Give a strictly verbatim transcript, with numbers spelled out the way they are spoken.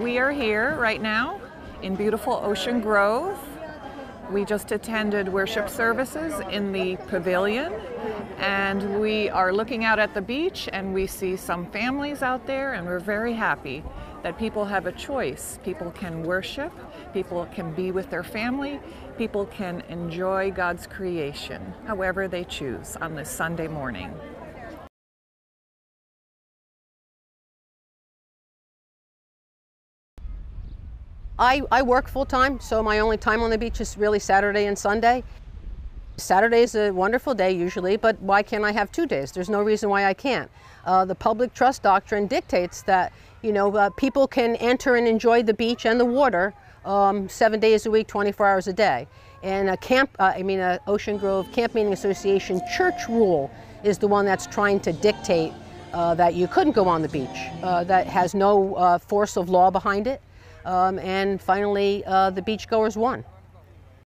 We are here right now in beautiful Ocean Grove. We just attended worship services in the pavilion, and we are looking out at the beach, and we see some families out there, and we're very happy that people have a choice. People can worship, people can be with their family, people can enjoy God's creation, however they choose on this Sunday morning. I, I work full-time, so my only time on the beach is really Saturday and Sunday. Saturday is a wonderful day usually, but why can't I have two days? There's no reason why I can't. Uh, the public trust doctrine dictates that, you know, uh, people can enter and enjoy the beach and the water um, seven days a week, twenty-four hours a day. And a camp, uh, I mean, a Ocean Grove Camp Meeting Association church rule is the one that's trying to dictate uh, that you couldn't go on the beach. Uh, that has no uh, force of law behind it. Um, and finally, uh, the beachgoers won.